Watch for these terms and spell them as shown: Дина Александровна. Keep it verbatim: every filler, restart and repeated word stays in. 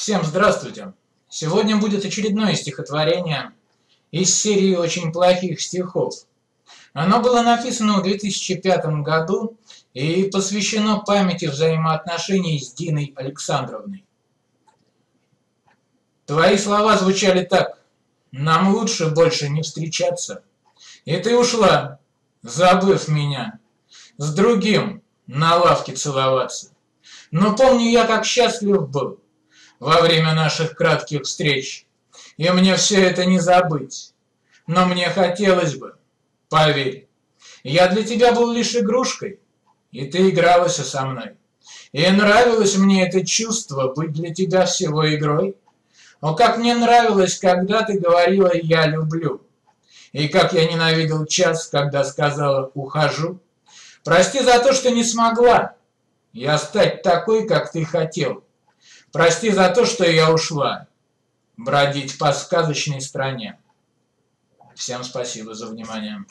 Всем здравствуйте! Сегодня будет очередное стихотворение из серии очень плохих стихов. Оно было написано в две тысячи пятом году и посвящено памяти взаимоотношений с Диной Александровной. Твои слова звучали так: «Нам лучше больше не встречаться». И ты ушла, забыв меня, с другим на лавке целоваться. Но помню я, как счастлив был во время наших кратких встреч, и мне все это не забыть. Но мне хотелось бы, поверь, я для тебя был лишь игрушкой, и ты игралась со мной. И нравилось мне это чувство быть для тебя всего игрой. О, как мне нравилось, когда ты говорила «я люблю», и как я ненавидел час, когда сказала «ухожу». Прости за то, что не смогла я стать такой, как ты хотел. Прости за то, что я ушла бродить по сказочной стране. Всем спасибо за внимание.